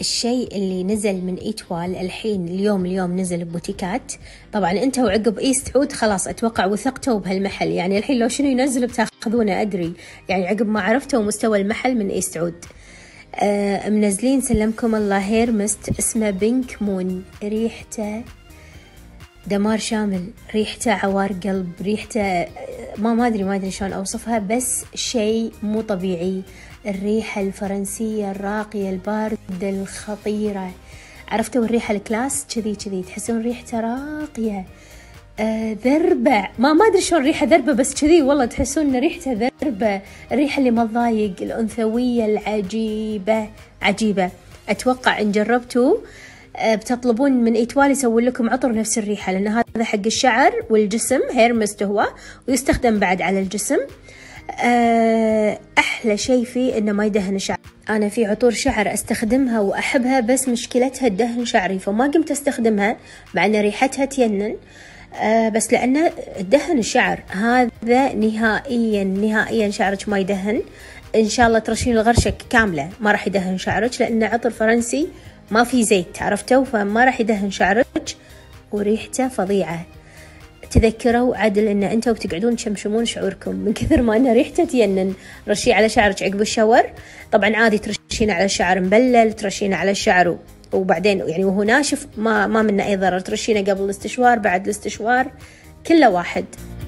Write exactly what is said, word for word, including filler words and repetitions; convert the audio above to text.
الشيء اللي نزل من إيتوال الحين اليوم اليوم نزل ببوتيكات. طبعا انتوا عقب ايست عود خلاص اتوقع وثقتوا بهالمحل، يعني الحين لو شنو ينزل بتاخذونه ادري، يعني عقب ما عرفتوا مستوى المحل من ايست عود. آه منزلين سلمكم الله هيرمس اسمه بينك مون، ريحته دمار شامل، ريحته عوار قلب، ريحته ما ما ادري ما ادري شلون اوصفها، بس شيء مو طبيعي. الريحة الفرنسية الراقية الباردة الخطيرة، عرفتوا الريحة الكلاس كذي كذي، تحسون ريحته راقية آه ذربة، ما ما ادري شلون ريحة ذربة بس كذي والله تحسون ان ريحته ذربة، الريحة اللي ما تضايق، الأنثوية العجيبة عجيبة. اتوقع ان جربتوا آه بتطلبون من إيتوال يسوون لكم عطر نفس الريحة، لان هذا حق الشعر والجسم، هيرمس هو ويستخدم بعد على الجسم. أحلى شيء فيه إنه ما يدهن شعر. أنا في عطور شعر أستخدمها وأحبها بس مشكلتها الدهن شعري، فما قمت أستخدمها مع أن ريحتها تجنن، أه بس لأنه دهن الشعر هذا نهائيا نهائيا شعرك ما يدهن. إن شاء الله ترشين الغرشك كاملة ما راح يدهن شعرك، لأنه عطر فرنسي ما في زيت عرفتوا، فما راح يدهن شعرك وريحته فظيعة. تذكروا عدل ان انتوا بتقعدون تشمشمون شعوركم من كثر ما ان ريحته تجنن. رشيه على شعرك عقب الشاور، طبعا عادي ترشينه على الشعر مبلل، ترشينه على الشعر وبعدين يعني وهو ناشف ما ما منه اي ضرر، ترشينه قبل الاستشوار بعد الاستشوار، كله واحد.